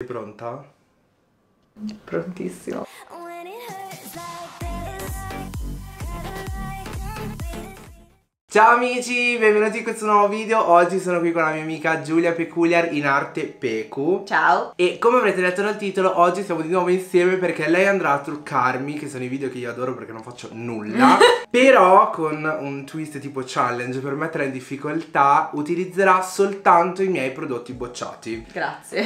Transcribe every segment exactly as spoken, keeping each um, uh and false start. Sei pronta? Prontissimo. Ciao amici, benvenuti in questo nuovo video. Oggi sono qui con la mia amica Giulia Peculiar, in arte Pecu. Ciao. E come avrete letto dal titolo, oggi siamo di nuovo insieme perché lei andrà a truccarmi, che sono i video che io adoro perché non faccio nulla. Però con un twist tipo challenge per metterla in difficoltà, utilizzerà soltanto i miei prodotti bocciati. Grazie.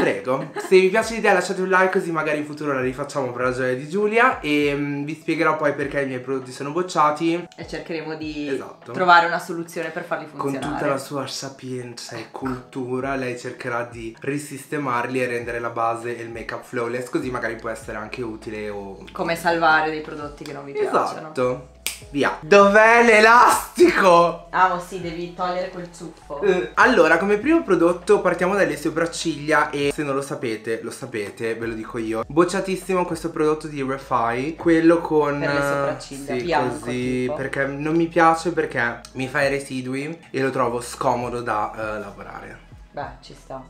Prego. Se vi piace l'idea lasciate un like, così magari in futuro la rifacciamo per la gioia di Giulia. E mh, vi spiegherò poi perché i miei prodotti sono bocciati e cercheremo di... Esatto. Trovare una soluzione per farli funzionare. Con tutta la sua sapienza e cultura lei cercherà di risistemarli e rendere la base e il make up flawless, così magari può essere anche utile o... Come salvare dei prodotti che non vi esatto. piacciono. Esatto. Via. Dov'è l'elastico? Ah, oh sì, devi togliere quel ciuffo. uh, Allora, come primo prodotto partiamo dalle sopracciglia. E se non lo sapete, lo sapete, ve lo dico io. Bocciatissimo questo prodotto di Refy, quello con... Per le sopracciglia, sì, bianco così, tipo. Perché non mi piace, perché mi fa i residui e lo trovo scomodo da uh, lavorare. Beh, ci sta.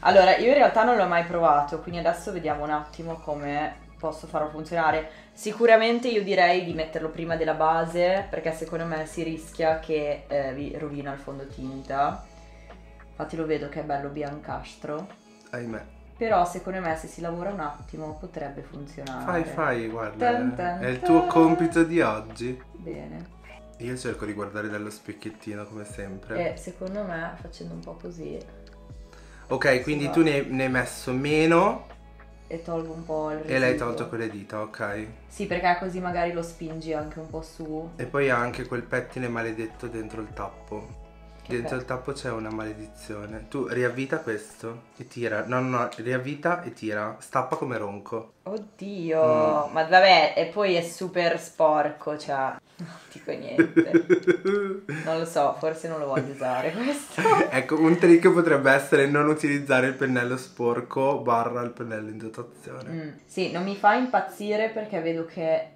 Allora, io in realtà non l'ho mai provato, quindi adesso vediamo un attimo come... posso farlo funzionare. Sicuramente io direi di metterlo prima della base, perché secondo me si rischia che eh, vi rovina il fondotinta. Infatti lo vedo che è bello biancastro. Ahimè. Però secondo me se si lavora un attimo potrebbe funzionare. Fai fai guarda tan, tan, è il tuo compito di oggi. Bene. Io cerco di guardare dallo specchiettino come sempre. E secondo me facendo un po' così. Ok, quindi va. Tu ne, ne hai messo meno e tolgo un po' il residuo. E l'hai tolto con le dita, ok. Sì, perché così magari lo spingi anche un po' su. E poi ha anche quel pettine maledetto dentro il tappo. Che dentro il tappo c'è una maledizione. Tu riavvita questo e tira. No, no, no, riavvita e tira. Stappa come ronco. Oddio, mm. ma vabbè, e poi è super sporco, cioè... Non dico niente. Non lo so, forse non lo voglio usare questo. Ecco, un trick potrebbe essere non utilizzare il pennello sporco barra il pennello in dotazione. Mm. Sì, non mi fa impazzire perché vedo che,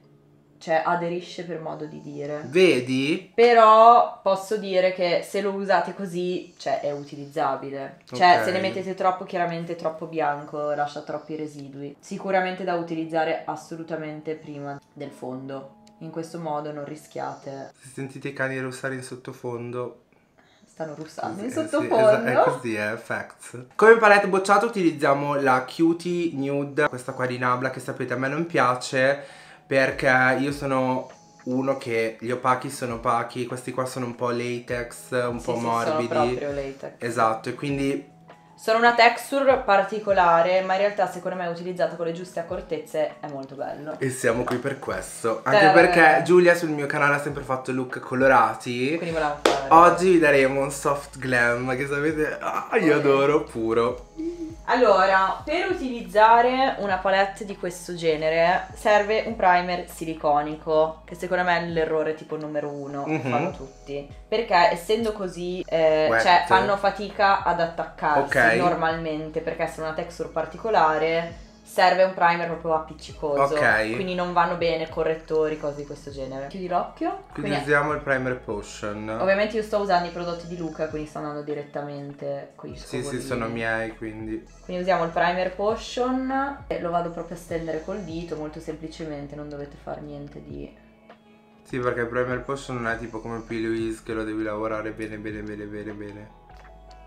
cioè, aderisce per modo di dire. Vedi? Però posso dire che se lo usate così, cioè, è utilizzabile. Cioè, okay. se ne mettete troppo, chiaramente è troppo bianco, lascia troppi residui. Sicuramente da utilizzare assolutamente prima del fondo. In questo modo non rischiate. Se sentite i cani russare in sottofondo... Stanno russando in sottofondo. Sì, è così, è facts. Come palette bocciata utilizziamo la Cutie Nude, questa qua di Nabla, che sapete a me non piace perché io sono... uno che gli opachi sono opachi, questi qua sono un po' latex, un sì, po' sì, morbidi. Sono proprio latex. Esatto, e quindi... Sono una texture particolare, ma in realtà secondo me utilizzata con le giuste accortezze è molto bello. E siamo qui per questo. Anche eh, perché Giulia sul mio canale ha sempre fatto look colorati. Quindi volevamo fare. Oggi vi daremo un soft glam che sapete, ah, io eh. adoro puro. Allora, per utilizzare una palette di questo genere serve un primer siliconico, che secondo me è l'errore tipo numero uno, mm-hmm. fanno tutti. Perché essendo così, eh, cioè, fanno fatica ad attaccarsi okay. normalmente, perché sono una texture particolare, serve un primer proprio appiccicoso, okay. quindi non vanno bene correttori, cose di questo genere. Chiudi l'occhio. Quindi usiamo il primer potion. Ovviamente io sto usando i prodotti di Luca, quindi sto andando direttamente con i scovolini. Sì, sì, sono miei, quindi... Quindi usiamo il primer potion e lo vado proprio a stendere col dito, molto semplicemente, non dovete fare niente di... Sì, perché il primer potion non è tipo come P. Louise, che lo devi lavorare bene, bene, bene, bene, bene.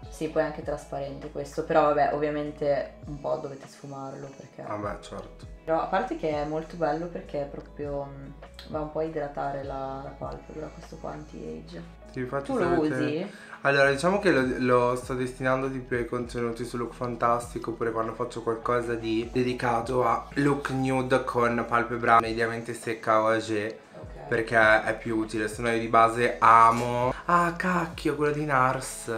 Sì, poi è anche trasparente questo, però vabbè, ovviamente un po' dovete sfumarlo perché... Vabbè, certo. Però a parte che è molto bello perché proprio va un po' a idratare la, la palpebra, questo qua anti-age. Ti faccio tu lo usi? Allora, diciamo che lo, lo sto destinando di più ai contenuti su look fantastico, oppure quando faccio qualcosa di dedicato a look nude con palpebra mediamente secca o age. Okay. Perché è più utile, se no io di base amo... Ah, cacchio, quello di Nars.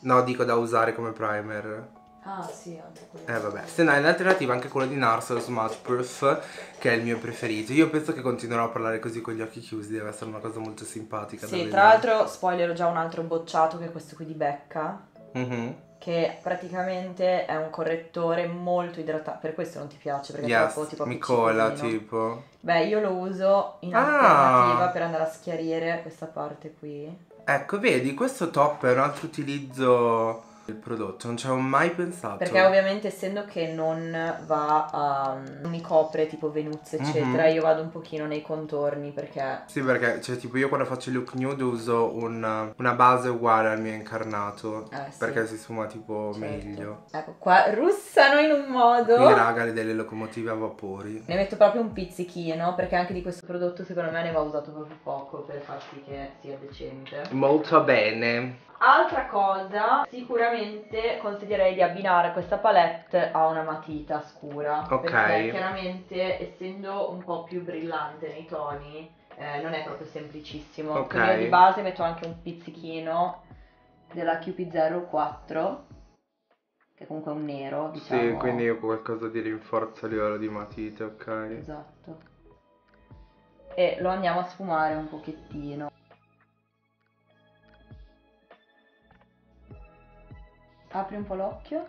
No, dico da usare come primer. Ah, sì, anche quello. Eh, vabbè. Se no, in alternativa anche quello di Nars, lo Smudge Proof, che è il mio preferito. Io penso che continuerò a parlare così con gli occhi chiusi, deve essere una cosa molto simpatica. Sì, tra l'altro, spoiler, ho già un altro bocciato, che è questo qui di Becca. Mm-hmm. Che praticamente è un correttore molto idratante. Per questo non ti piace, perché yes, è troppo tipo mi cola, tipo. Beh, io lo uso in alternativa ah. per andare a schiarire questa parte qui. Ecco, vedi, questo top è un altro utilizzo il prodotto, non ci avevo mai pensato. Perché ovviamente essendo che non va a... non mi copre tipo Venuzia eccetera, mm-hmm. io vado un pochino nei contorni perché... Sì, perché cioè tipo io quando faccio il look nude uso un, una base uguale al mio incarnato, eh, sì. perché si sfuma tipo certo. meglio. Ecco qua, russano in un modo. Qui raga delle locomotive a vapori. Ne metto proprio un pizzichino perché anche di questo prodotto secondo me ne va usato proprio poco per far sì che sia decente. Molto bene. Altra cosa, sicuramente consiglierei di abbinare questa palette a una matita scura. Ok. Perché chiaramente essendo un po' più brillante nei toni, eh, non è proprio semplicissimo. Ok. Quindi io di base metto anche un pizzichino della Q P zero quattro, che comunque è un nero, diciamo. Sì, quindi io qualcosa di rinforzo a livello di matite, ok. Esatto. E lo andiamo a sfumare un pochettino. Apri un po' l'occhio.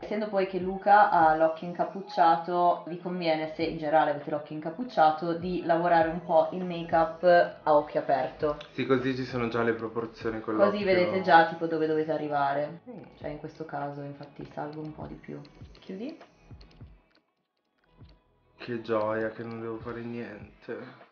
Essendo poi che Luca ha l'occhio incappucciato, vi conviene, se in generale avete l'occhio incappucciato, di lavorare un po' il make-up a occhio aperto. Sì, così ci sono già le proporzioni con l'occhio. Così vedete già tipo dove dovete arrivare. Cioè in questo caso infatti salgo un po' di più. Chiudi. Che gioia che non devo fare niente.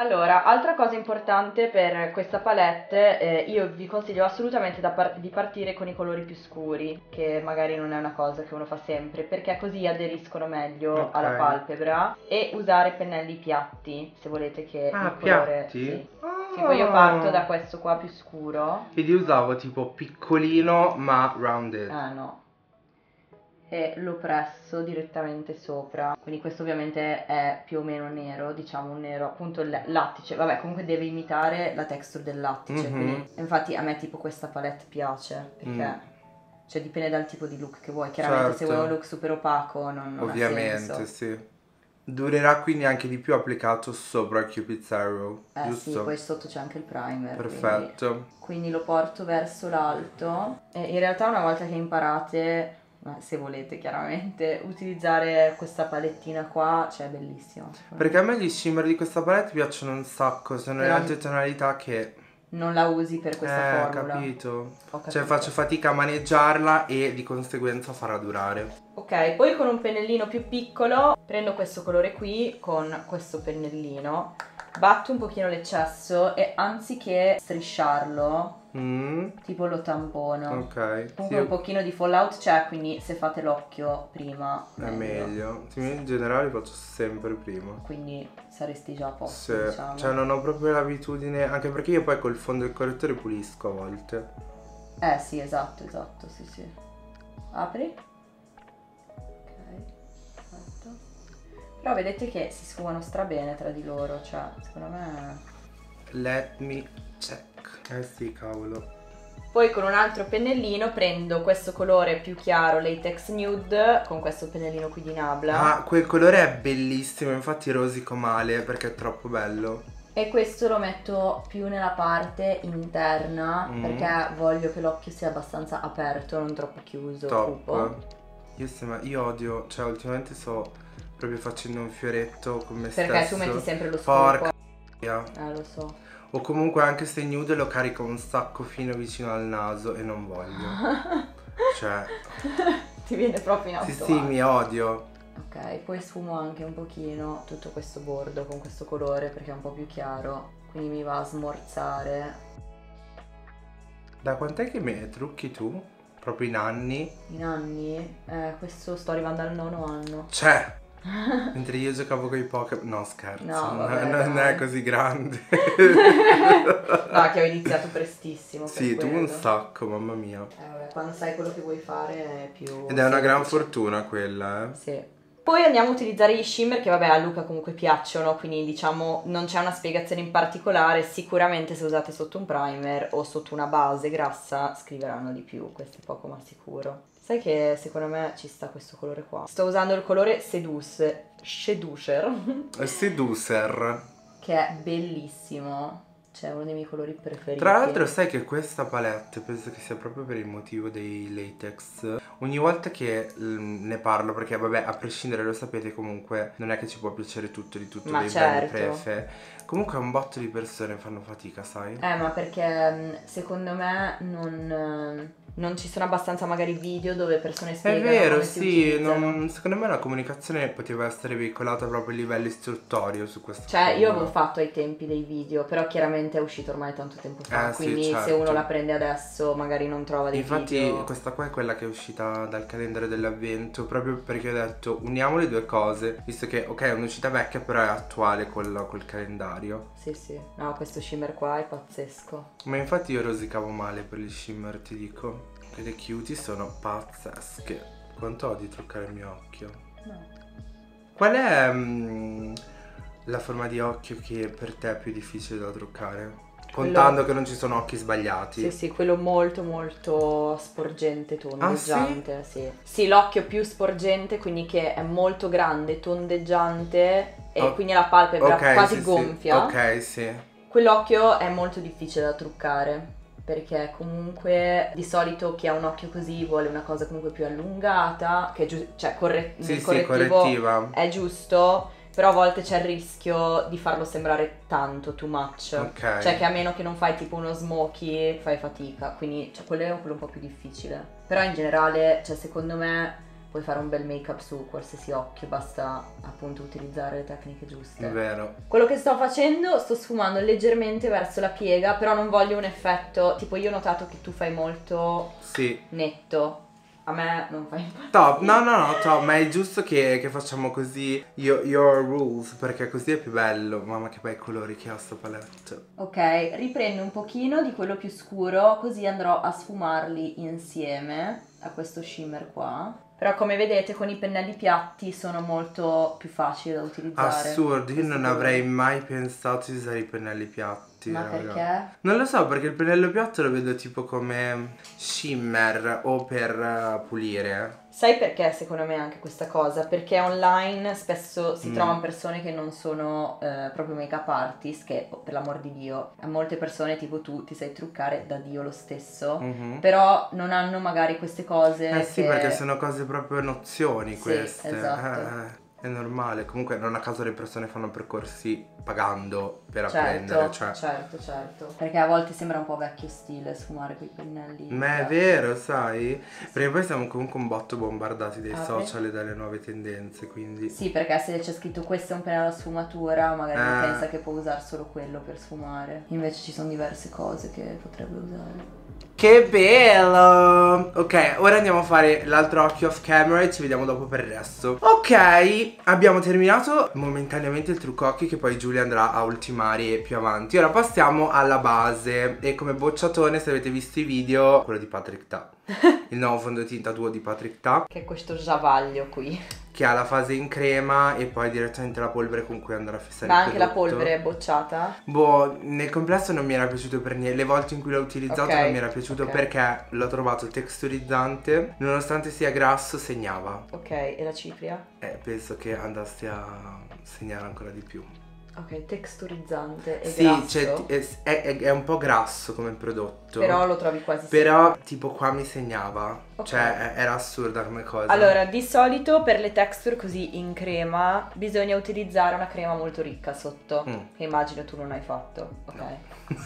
Allora, altra cosa importante per questa palette, eh, io vi consiglio assolutamente da par- di partire con i colori più scuri, che magari non è una cosa che uno fa sempre, perché così aderiscono meglio okay. alla palpebra, e usare pennelli piatti, se volete che ah, il colore... Piatti? Sì. Oh. Tipo io parto da questo qua più scuro. Ed io usavo tipo piccolino ma rounded. Ah no. E lo presso direttamente sopra, quindi questo ovviamente è più o meno nero, diciamo un nero appunto lattice, vabbè comunque deve imitare la texture del lattice, mm-hmm. quindi infatti a me tipo questa palette piace perché mm. cioè dipende dal tipo di look che vuoi, chiaramente certo. se vuoi un look super opaco non, non ovviamente, ha senso. Sì. Durerà quindi anche di più applicato sopra Cupid Zero, eh, giusto? Sì, poi sotto c'è anche il primer. Perfetto. Quindi, quindi lo porto verso l'alto e in realtà una volta che imparate... se volete chiaramente utilizzare questa palettina qua, cioè è bellissimo. Perché a me gli shimmer di questa palette piacciono un sacco, sono le altre tonalità che... non la usi per questa eh, formula. Capito. Ho capito. Cioè faccio fatica a maneggiarla e di conseguenza farà durare. Ok, poi con un pennellino più piccolo prendo questo colore qui con questo pennellino, batto un pochino l'eccesso e anziché strisciarlo... Mm. Tipo lo tampono. Ok. Comunque sì. un pochino di fallout c'è, quindi se fate l'occhio prima è meglio. Sì, in generale faccio sempre prima. Quindi saresti già a posto, sì. diciamo. Cioè non ho proprio l'abitudine, anche perché io poi col fondo del correttore pulisco a volte. Eh sì, esatto, esatto, sì sì. Apri. Ok, fatto. Però vedete che si sfumano strabene tra di loro, cioè secondo me... Let me check. Eh sì, cavolo. Poi con un altro pennellino prendo questo colore più chiaro, latex nude, con questo pennellino qui di Nabla. Ah, quel colore è bellissimo, infatti rosico male perché è troppo bello. E questo lo metto più nella parte interna, mm. perché voglio che l'occhio sia abbastanza aperto, non troppo chiuso. Top. Io, sembra, io odio, cioè ultimamente sto proprio facendo un fioretto con me stesso. Perché tu metti sempre lo scopo. Porca mia. Eh, lo so. O comunque anche se nude lo carico un sacco fino vicino al naso e non voglio. Cioè... Ti viene proprio in automatico. Sì, sì, mi odio. Ok, poi sfumo anche un pochino tutto questo bordo con questo colore perché è un po' più chiaro. Quindi mi va a smorzare. Da quant'è che me trucchi tu? Proprio in anni? In anni? Eh, questo sto arrivando al nono anno. Cioè! Mentre io giocavo con i Pokémon. No, scherzo, no, vabbè, non, non è così grande. No, che ho iniziato prestissimo. Sì, tu un sacco, mamma mia. Eh, vabbè, quando sai quello che vuoi fare è più... Ed è semplice. Una gran fortuna quella, eh. Sì. Poi andiamo a utilizzare gli shimmer che vabbè a Luca comunque piacciono, quindi diciamo non c'è una spiegazione in particolare, sicuramente se usate sotto un primer o sotto una base grassa scriveranno di più, questo è poco ma sicuro. Sai che secondo me ci sta questo colore qua. Sto usando il colore Seduce, Seducer. Seducer. Che è bellissimo, cioè uno dei miei colori preferiti. Tra l'altro sai che questa palette, penso che sia proprio per il motivo dei latex, ogni volta che mh, ne parlo, perché vabbè, a prescindere lo sapete, comunque non è che ci può piacere tutto di tutto, ma dei certo. brand prefe. Comunque un botto di persone fanno fatica, sai? Eh, ma perché secondo me non... non ci sono abbastanza magari video dove persone spiegano. È vero, sì, non, secondo me la comunicazione poteva essere veicolata proprio a livello istruttorio su questo. Cioè forma. Io avevo fatto ai tempi dei video, però chiaramente è uscito ormai tanto tempo fa, eh, quindi sì, certo. se uno la prende adesso magari non trova dei Infatti, video. Infatti questa qua è quella che è uscita dal calendario dell'avvento, proprio perché ho detto uniamo le due cose, visto che ok è un'uscita vecchia però è attuale col, col calendario. Sì sì, no, questo shimmer qua è pazzesco. Ma infatti io rosicavo male per gli shimmer, ti dico. Le cutie sono pazzesche. Quanto ho di truccare il mio occhio? No. Qual è um, la forma di occhio che per te è più difficile da truccare? Contando quello... che non ci sono occhi sbagliati. Sì, sì, quello molto molto sporgente, tondeggiante. Ah, sì? Sì, sì, l'occhio più sporgente, quindi che è molto grande, tondeggiante e oh. quindi la palpebra okay, quasi sì, gonfia. Sì. Ok, sì. Quell'occhio è molto difficile da truccare, perché comunque di solito chi ha un occhio così vuole una cosa comunque più allungata, che è cioè corre sì, il correttivo sì, è giusto, però a volte c'è il rischio di farlo sembrare tanto, too much. Okay. Cioè che a meno che non fai tipo uno smokey fai fatica, quindi cioè, quello è quello un po' più difficile. Però in generale, cioè secondo me... puoi fare un bel make up su qualsiasi occhio, basta appunto utilizzare le tecniche giuste. È vero. Quello che sto facendo, sto sfumando leggermente verso la piega, però non voglio un effetto, tipo io ho notato che tu fai molto sì. netto. A me non fai impazzire. Top, no no no, top, ma è giusto che, che facciamo così, your, your rules, perché così è più bello. Mamma che bei colori che ha sto paletto. Ok, riprendo un pochino di quello più scuro, così andrò a sfumarli insieme a questo shimmer qua. Però come vedete con i pennelli piatti sono molto più facili da utilizzare. Assurdo, io non avrei mai pensato di usare i pennelli piatti. Ma raga. Perché? Non lo so, perché il pennello piatto lo vedo tipo come shimmer o per pulire. Sai perché secondo me anche questa cosa? Perché online spesso si mm. trovano persone che non sono eh, proprio make up artist, che per l'amor di Dio, a molte persone tipo tu ti sai truccare da Dio lo stesso, mm-hmm. però non hanno magari queste cose. Eh sì, che... perché sono cose proprio nozioni queste. Sì, esatto. È normale, comunque non a caso le persone fanno percorsi pagando per apprendere, cioè. Certo, certo, perché a volte sembra un po' vecchio stile sfumare quei pennelli. Ma è vero, sai? Perché poi siamo comunque un botto bombardati dai social e dalle nuove tendenze, quindi... Sì, perché se c'è scritto questo è un pennello a sfumatura, magari pensa che può usare solo quello per sfumare. Invece ci sono diverse cose che potrebbe usare. Che bello! Ok, ora andiamo a fare l'altro occhio off camera e ci vediamo dopo per il resto. Ok, abbiamo terminato momentaneamente il trucco occhi che poi Giulia andrà a ultimare più avanti. Ora passiamo alla base e come bocciatone, se avete visto i video, quello di Patrick Ta. Il nuovo fondotinta duo di Patrick Ta, che è questo giavaglio qui, che ha la fase in crema e poi direttamente la polvere con cui andare a fissare. Ma il anche prodotto. La polvere bocciata? Boh, nel complesso non mi era piaciuto per niente. Le volte in cui l'ho utilizzato okay. non mi era piaciuto okay. perché l'ho trovato texturizzante. Nonostante sia grasso segnava. Ok, e la cipria? Eh, penso che andasse a segnare ancora di più. Ok, texturizzante e sì, grasso. Sì, cioè, è, è, è un po' grasso come prodotto. Però lo trovi quasi sempre. Però tipo qua mi segnava. Okay. Cioè era assurda come cosa. Allora, di solito per le texture così in crema bisogna utilizzare una crema molto ricca sotto. Mm. Che immagino tu non hai fatto. Ok. No.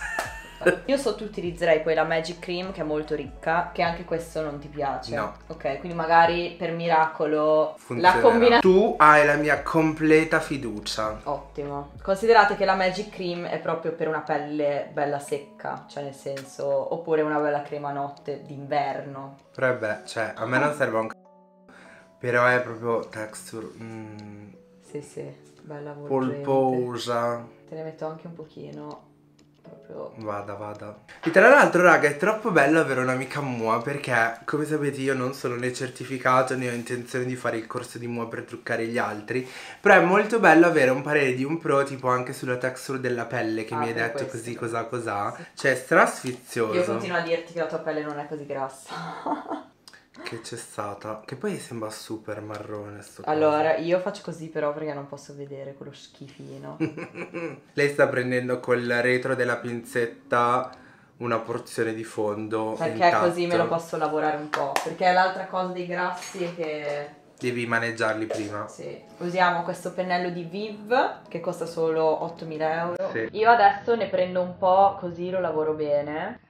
Io sotto utilizzerei quella Magic Cream che è molto ricca, che anche questo non ti piace. No. Ok, quindi magari per miracolo funzionerà. La combinazione... Tu hai la mia completa fiducia. Ottimo. Considerate che la Magic Cream è proprio per una pelle bella secca, cioè nel senso, oppure una bella crema notte d'inverno. Però è beh, cioè a me non serve un c***o, però è proprio texture... Mm. Sì, sì, bella volgente. Polposa. Te ne metto anche un pochino... Proprio. Vada, vada. E tra l'altro, raga, è troppo bello avere un'amica mua perché, come sapete, io non sono né certificato né ho intenzione di fare il corso di mua per truccare gli altri. Però è molto bello avere un parere di un pro, tipo anche sulla texture della pelle che ah, mi hai detto questo. Così, cosa, cosa. Sì. Cioè, è strasfizioso. Io continuo a dirti che la tua pelle non è così grassa. Che c'è stata. Che poi sembra super marrone sto Allora, caso. Io faccio così però perché non posso vedere quello schifino. Lei sta prendendo col retro della pinzetta una porzione di fondo perché intatto. Così me lo posso lavorare un po', perché l'altra cosa dei grassi è che devi maneggiarli prima. Sì. Usiamo questo pennello di Viv che costa solo ottomila euro. Sì. Io adesso ne prendo un po' così lo lavoro bene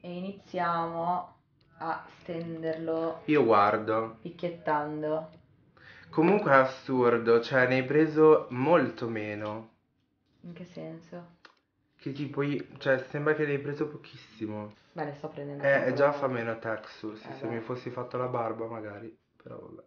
e iniziamo a stenderlo. Io guardo picchiettando. Comunque è assurdo, cioè ne hai preso molto meno. In che senso? Che tipo, cioè sembra che ne hai preso pochissimo. Beh, ne sto prendendo. Eh, già fa meno texture, sì, eh, se beh. mi fossi fatto la barba magari, però vabbè.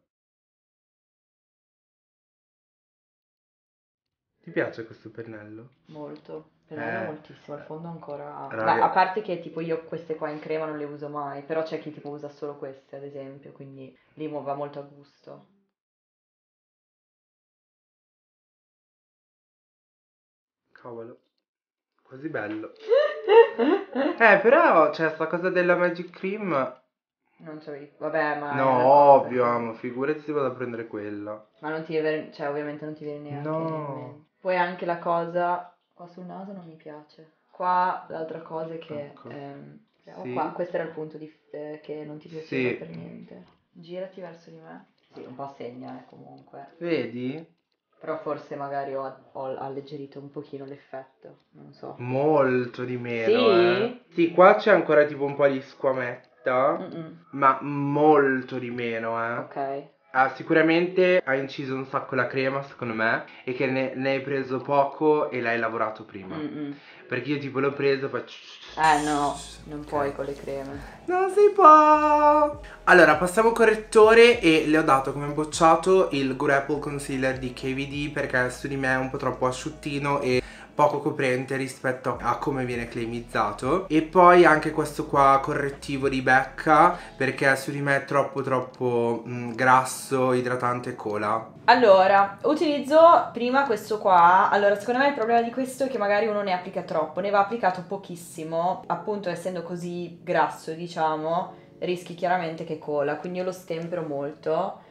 Ti piace questo pennello? Molto, pennello eh, moltissimo, al fondo ancora... Raga. Beh, a parte che tipo io queste qua in crema non le uso mai, però c'è chi tipo usa solo queste ad esempio, quindi lì va molto a gusto. Cavolo, così bello. Eh, però, cioè, sta cosa della Magic Cream... Non so, vabbè, ma... No, ovvio, amo, figurati se vado a prendere quella. Ma non ti viene, cioè, ovviamente non ti viene neanche. No. Poi anche la cosa... Qua sul naso non mi piace. Qua l'altra cosa è che... Ecco. Ehm, sì. Qua, questo era il punto di, eh, che non ti piaceva sì. per niente. Girati verso di me. Sì, un po' segna, eh, comunque. Vedi? Però forse magari ho, ho alleggerito un pochino l'effetto, non so. Molto di meno, sì? Eh. Sì, qua c'è ancora tipo un po' di squametta, mm -mm. ma molto di meno, eh. Ok. Ah, sicuramente ha inciso un sacco la crema, secondo me, e che ne, ne hai preso poco e l'hai lavorato prima. Mm -mm. Perché io tipo l'ho preso e poi... Eh no, non puoi con le creme. Non si può! Allora, passiamo al correttore e le ho dato come bocciato il Good Apple Concealer di K V D perché su di me è un po' troppo asciuttino e poco coprente rispetto a come viene claimizzato. E poi anche questo qua correttivo di Becca perché su di me è troppo troppo mh, grasso, idratante e cola. Allora, utilizzo prima questo qua. Allora, secondo me il problema di questo è che magari uno ne applica troppo, ne va applicato pochissimo, appunto essendo così grasso, diciamo, rischi chiaramente che cola, quindi io lo stempero molto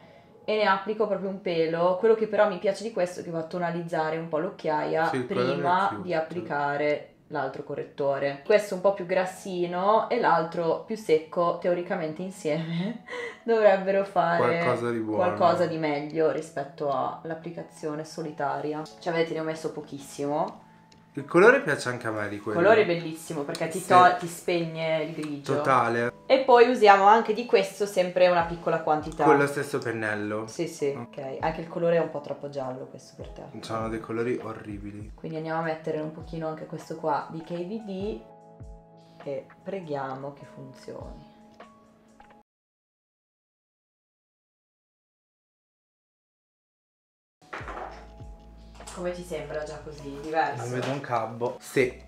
e ne applico proprio un pelo. Quello che però mi piace di questo è che va a tonalizzare un po' l'occhiaia sì, prima di applicare l'altro correttore. Questo un po' più grassino e l'altro più secco, teoricamente insieme dovrebbero fare qualcosa di, qualcosa di meglio rispetto all'applicazione solitaria. Cioè vedete, ne ho messo pochissimo. Il colore piace anche a me di quello. Il colore è bellissimo perché ti, sì. ti spegne il grigio. Totale. E poi usiamo anche di questo sempre una piccola quantità. Con lo stesso pennello. Sì, sì. Mm. Ok. Anche il colore è un po' troppo giallo questo per te. C'hanno dei colori orribili. Quindi andiamo a mettere un pochino anche questo qua di K V D e preghiamo che funzioni. Come ti sembra già così? Diverso? Non vedo un cabbo. Sì,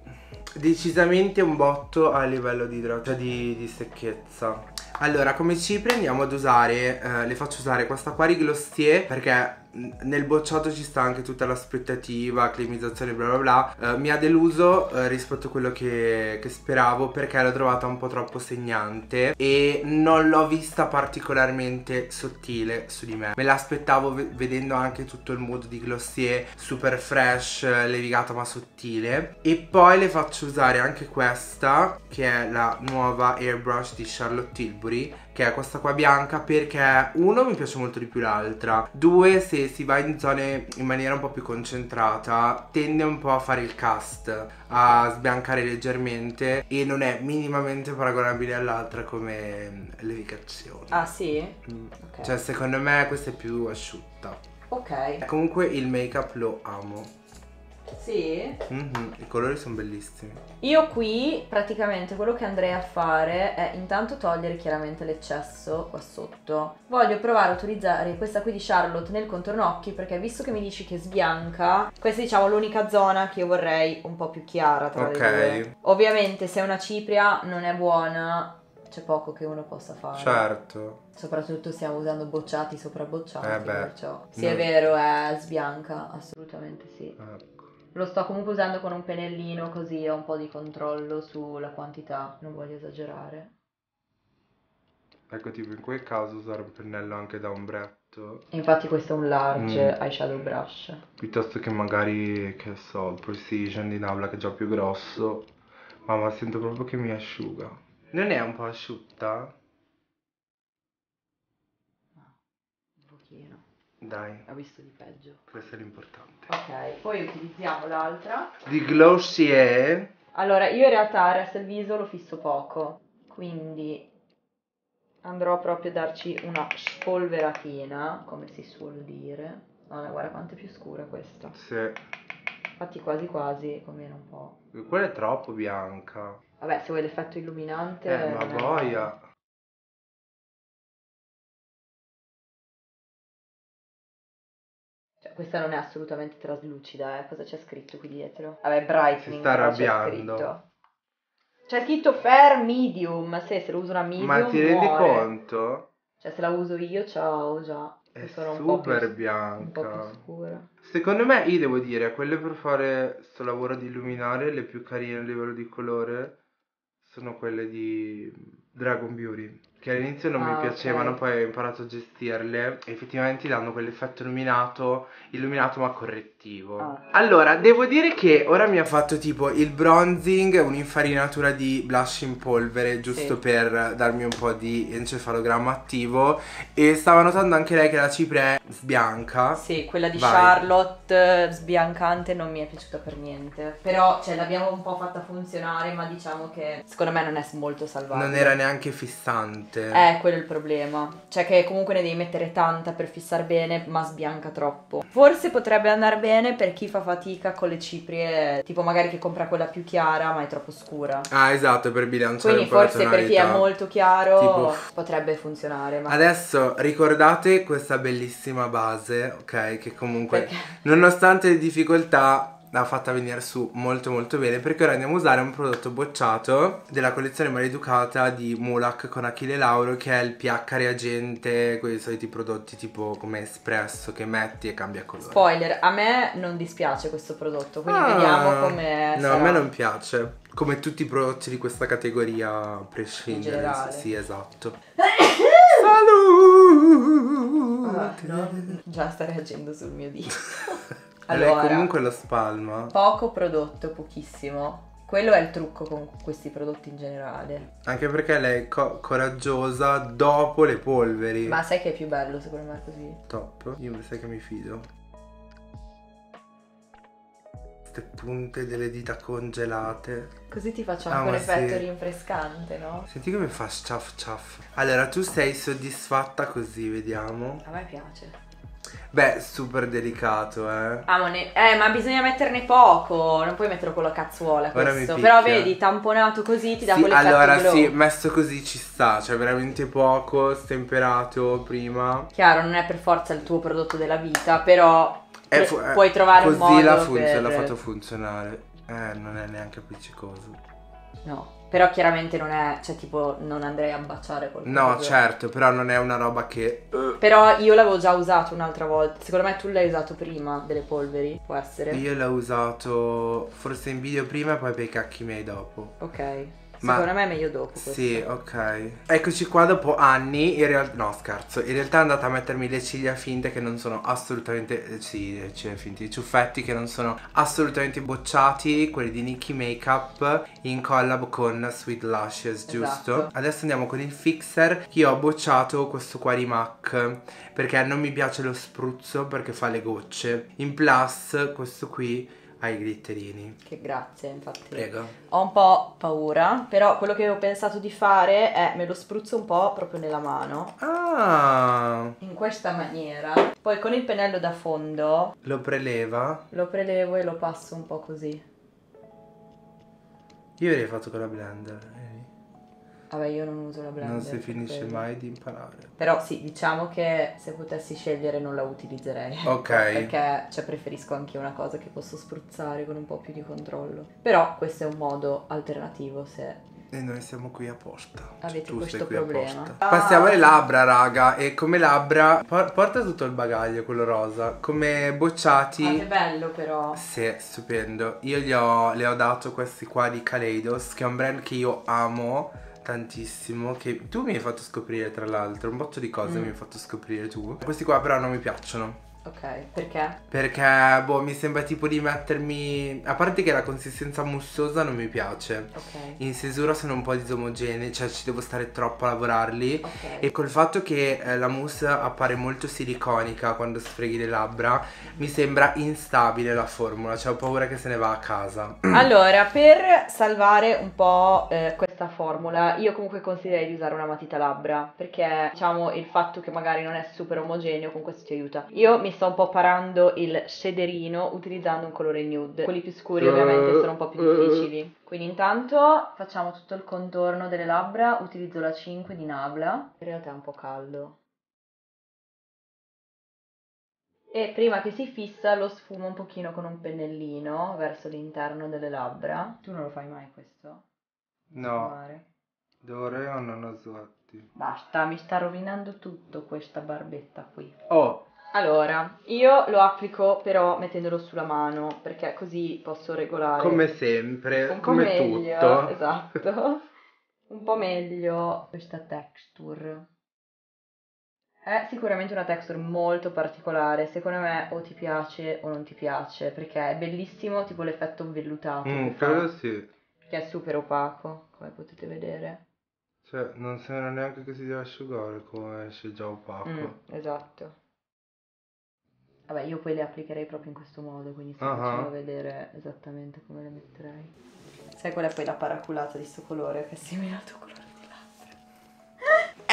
decisamente un botto a livello di idratazione, di, di secchezza. Allora, come ci prendiamo ad usare? Eh, le faccio usare questa qua di Glossier perché nel bocciato ci sta anche tutta l'aspettativa, climizzazione, bla bla bla. Eh, mi ha deluso eh, rispetto a quello che, che speravo perché l'ho trovata un po' troppo segnante e non l'ho vista particolarmente sottile su di me. Me l'aspettavo vedendo anche tutto il mood di Glossier super fresh, levigata ma sottile. E poi le faccio usare anche questa che è la nuova airbrush di Charlotte Tilbury, che è questa qua bianca perché uno mi piace molto di più l'altra, due se si va in zone in maniera un po' più concentrata tende un po' a fare il cast, a sbiancare leggermente e non è minimamente paragonabile all'altra come levigazione. Ah sì? Mm. Okay. Cioè secondo me questa è più asciutta. Ok. Comunque il make up lo amo. Sì? Mm-hmm. I colori sono bellissimi. Io qui praticamente quello che andrei a fare è intanto togliere chiaramente l'eccesso qua sotto. Voglio provare a utilizzare questa qui di Charlotte nel contorno occhi perché visto che mi dici che sbianca, questa è diciamo l'unica zona che io vorrei un po' più chiara tra okay. le due. Ovviamente se una cipria non è buona c'è poco che uno possa fare. Certo. Soprattutto stiamo usando bocciati sopra bocciati, eh beh, perciò. Sì no. È vero, è sbianca, assolutamente sì. Eh. Lo sto comunque usando con un pennellino così ho un po' di controllo sulla quantità, non voglio esagerare. Ecco, tipo in quel caso usare un pennello anche da ombretto. Infatti questo è un large mm. eyeshadow brush. Piuttosto che magari, che so, Precision di Nabla che è già più grosso. Mamma, sento proprio che mi asciuga. Non è un po' asciutta? No, un pochino. Dai. Ho visto di peggio. Questo è l'importante. Ok, poi utilizziamo l'altra. Di Glossier. Allora, io in realtà il resto del viso lo fisso poco, quindi andrò proprio a darci una spolveratina, come si suol dire. Madonna, guarda quanto è più scura questa. Sì. Infatti quasi quasi, conviene un po'. Quella è troppo bianca. Vabbè, se vuoi l'effetto illuminante... Eh, ma boia! È... Cioè, questa non è assolutamente traslucida, eh. Cosa c'è scritto qui dietro? Vabbè, brightening. Si sta arrabbiando. C'è scritto. C'è scritto fair medium, se, se lo uso una medium. Ma ti rendi muore. Conto? Cioè, se la uso io, ciao, già. È sono super un più, bianca. Un po' più scura. Secondo me, io devo dire, quelle per fare sto lavoro di illuminare, le più carine a livello di colore, sono quelle di Dragon Beauty, che all'inizio non ah, mi piacevano, okay. Poi ho imparato a gestirle e effettivamente danno quell'effetto illuminato, illuminato ma correttivo. Ah. Allora, devo dire che ora mi ha fatto tipo il bronzing, un'infarinatura di blush in polvere, giusto sì. Per darmi un po' di encefalogramma attivo, e stava notando anche lei che la cipria è sbianca. Sì, quella di Vai. Charlotte sbiancante non mi è piaciuta per niente, però cioè l'abbiamo un po' fatta funzionare, ma diciamo che secondo me non è molto salvabile. Non era neanche fissante. Eh, quello è il problema. Cioè che comunque ne devi mettere tanta per fissare bene, ma sbianca troppo. Forse potrebbe andare bene per chi fa fatica con le ciprie, tipo magari che compra quella più chiara ma è troppo scura. Ah, esatto, per bilanciare quindi un po' la tonalità. Quindi forse per chi è molto chiaro tipo... potrebbe funzionare, ma... Adesso ricordate questa bellissima base, ok? Che comunque perché? Nonostante le difficoltà l'ha fatta venire su molto molto bene, perché ora andiamo a usare un prodotto bocciato della collezione maleducata di Mulac con Achille Lauro, che è il pH reagente, quei soliti prodotti tipo come espresso che metti e cambia colore. Spoiler, a me non dispiace questo prodotto, quindi ah, vediamo come no, sarà. A me non piace, come tutti i prodotti di questa categoria a prescindere. Sì, esatto. Salute! Ah, no. Già sta reagendo sul mio dito. Allora, comunque la spalma. Poco prodotto, pochissimo. Quello è il trucco con questi prodotti in generale. Anche perché lei è co coraggiosa dopo le polveri. Ma sai che è più bello secondo me così? Top. Io mi sa che mi fido. Queste punte delle dita congelate. Così ti faccio anche ah, un effetto sì. Rinfrescante, no? Senti come fa ciaff ciaff. Allora, tu sei soddisfatta così, vediamo. A me piace. Beh, super delicato, eh. Ah, ma, ne... eh, ma bisogna metterne poco. Non puoi metterlo con la cazzuola questo. Però vedi, tamponato così ti dà sì, quell'effetto allora glow. Sì, messo così ci sta. Cioè veramente poco, stemperato prima. Chiaro, non è per forza il tuo prodotto della vita, però eh, puoi trovare un modo. Così l'ha funzio per... fatto funzionare. Eh, non è neanche appiccicoso. No. Però chiaramente non è, cioè tipo non andrei a baciare qualcosa. No certo, però non è una roba che... Però io l'avevo già usato un'altra volta, secondo me tu l'hai usato prima delle polveri, può essere. Io l'ho usato forse in video prima e poi per i cacchi miei dopo. Ok. Ma secondo me è meglio dopo questo. Sì, ok. Eccoci qua dopo anni, in realtà... No, scherzo. In realtà è andata a mettermi le ciglia finte che non sono assolutamente... Sì, le ciglia finte, i ciuffetti che non sono assolutamente bocciati, quelli di Nicki Makeup, in collab con Sweet Lashes, giusto? Esatto. Adesso andiamo con il fixer. Io ho bocciato questo qua di MAC, perché non mi piace lo spruzzo, perché fa le gocce. In plus, questo qui... ai glitterini. Che grazie, infatti. Prego. Ho un po' paura, però quello che avevo pensato di fare è me lo spruzzo un po' proprio nella mano. Ah! In questa maniera. Poi con il pennello da fondo... Lo preleva? Lo prelevo e lo passo un po' così. Io l'avrei fatto con la blender. Vabbè, io non uso la blender. Non si finisce quello. Mai di imparare. Però sì, diciamo che se potessi scegliere non la utilizzerei. Ok. Perché cioè, preferisco anche una cosa che posso spruzzare con un po' più di controllo. Però questo è un modo alternativo se... E noi siamo qui apposta. Avete tu questo problema. Ah. Passiamo alle labbra, raga. E come labbra por porta tutto il bagaglio, quello rosa. Come bocciati. Ma che bello però. Sì, stupendo. Io gli ho, le ho dato questi qua di Kaleidos, che è un brand che io amo tantissimo, che tu mi hai fatto scoprire tra l'altro, un botto di cose mm. mi hai fatto scoprire tu. Questi qua però non mi piacciono. Ok, perché? Perché, boh, mi sembra tipo di mettermi... A parte che la consistenza mussosa non mi piace. Ok. In stesura sono un po' disomogenei, cioè ci devo stare troppo a lavorarli. Okay. E col fatto che eh, la mousse appare molto siliconica quando sfreghi le labbra, mm-hmm. mi sembra instabile la formula, cioè ho paura che se ne va a casa. Allora, per salvare un po' eh, questa formula, io comunque consiglierei di usare una matita labbra, perché diciamo il fatto che magari non è super omogeneo con questo ti aiuta. Io mi sto un po' parando il shaderino utilizzando un colore nude. Quelli più scuri ovviamente sono un po' più difficili. Quindi intanto facciamo tutto il contorno delle labbra, utilizzo la cinque di Nabla. In realtà è un po' caldo. E prima che si fissa lo sfumo un pochino con un pennellino verso l'interno delle labbra. Tu non lo fai mai questo? No. D'Oreo non ho sbatti. Basta, mi sta rovinando tutto questa barbetta qui. Oh! Allora, io lo applico però mettendolo sulla mano, perché così posso regolare. Come sempre, un come meglio, tutto. Esatto. Un po' meglio questa texture. È sicuramente una texture molto particolare, secondo me o ti piace o non ti piace, perché è bellissimo tipo l'effetto vellutato. Mm, quello sì. Che è super opaco, come potete vedere. Cioè, non sembra neanche che si deve asciugare come esce già opaco. Mm, esatto. Vabbè, io poi le applicherei proprio in questo modo, quindi sto uh-huh. facendo vedere esattamente come le metterei. Sai qual è poi la paraculata di sto colore, che è simile al tuo colore di labbra.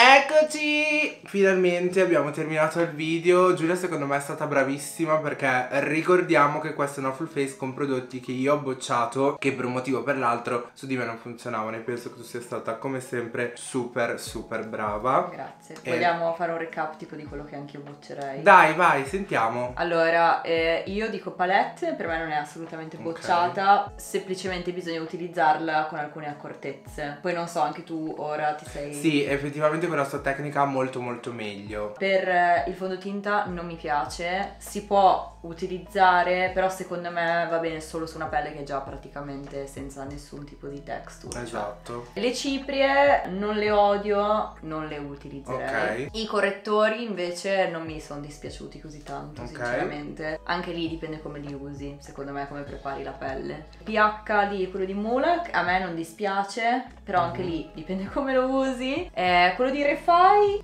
Eccoci! Finalmente abbiamo terminato il video. Giulia secondo me è stata bravissima, perché ricordiamo che questo è una full face con prodotti che io ho bocciato, che per un motivo o per l'altro su di me non funzionavano, e penso che tu sia stata come sempre super super brava. Grazie. E... vogliamo fare un recap tipo di quello che anche io boccerei? Dai, vai, sentiamo. Allora, eh, io dico palette, per me non è assolutamente bocciata, okay. Semplicemente bisogna utilizzarla con alcune accortezze. Poi non so, anche tu ora ti sei... Sì, effettivamente con la sua tecnica molto molto meglio. Per il fondotinta non mi piace, si può utilizzare, però secondo me va bene solo su una pelle che è già praticamente senza nessun tipo di texture. Esatto. Cioè. Le ciprie non le odio, non le utilizzerei. Okay. I correttori invece non mi sono dispiaciuti così tanto, okay. Sinceramente. Anche lì dipende come li usi, secondo me, come prepari la pelle. P H di quello di Mulac a me non dispiace, però mm. anche lì dipende come lo usi. Eh, quello di Refy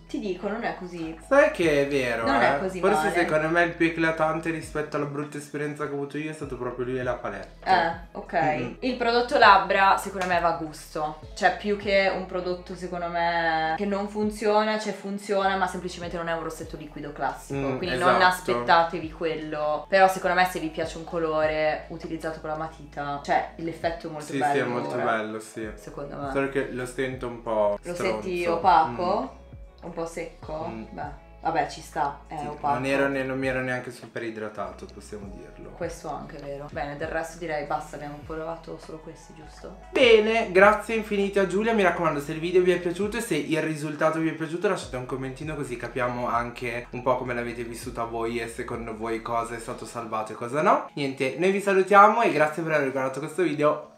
ti dico non è così. Sai che è vero, non eh? è così forse male. Secondo me il più eclatante rispetto alla brutta esperienza che ho avuto io è stato proprio lui e la paletta. Eh, ok. Mm-hmm. Il prodotto labbra secondo me va a gusto, cioè più che un prodotto secondo me che non funziona, cioè funziona ma semplicemente non è un rossetto liquido classico, mm, quindi esatto. Non aspettatevi quello, però secondo me se vi piace un colore utilizzato con la matita, cioè l'effetto è molto sì, bello. Sì, è molto ora, bello, sì. Secondo me. Solo che lo sento un po' stronzo. Lo senti opaco? Mm. Un po' secco? Mm. Beh. Vabbè, ci sta, è sì, opaco. Non, ero ne, non mi ero neanche super idratato, possiamo dirlo. Questo anche, vero. Bene, del resto direi basta, abbiamo provato solo questi, giusto? Bene, grazie infinite a Giulia. Mi raccomando, se il video vi è piaciuto e se il risultato vi è piaciuto, lasciate un commentino così capiamo anche un po' come l'avete vissuta voi e secondo voi cosa è stato salvato e cosa no. Niente, noi vi salutiamo e grazie per aver guardato questo video.